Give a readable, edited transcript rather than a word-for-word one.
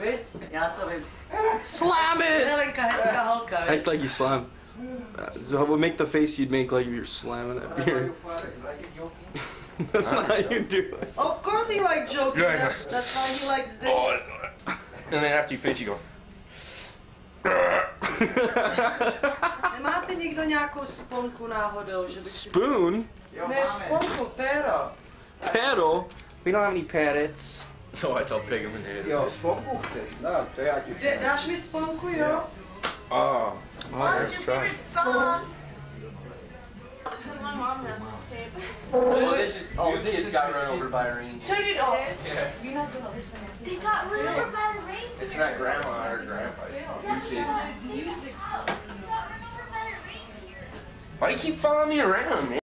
Viď? Já to vím. Slam it! Milenka, hezká holka, viď? Act like you slam. I would make the face you'd make like if you're slamming that beer. Are you joking? That's not how you do it. Of course he likes joking. That's how he likes doing it. And then after you finish, you go. Nemáte někdo nějakou sponku náhodou, že bych... Spoon? Ne, sponku, pero. Pero? We don't have any parrots. No, I told Pig him in here. Jo, sponku chceš, no, to já ti... Dáš mi sponku, jo? Oh, let's try. My mom has this tape. Oh, this got run over by a reindeer. Turn it off. Yeah. You're not gonna listen. They got run over by a reindeer. It's not grandma or grandpa. It's music. Why do you keep following me around, man?